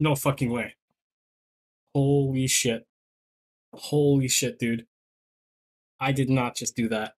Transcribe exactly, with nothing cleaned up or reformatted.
No fucking way. Holy shit. Holy shit, dude. I did not just do that.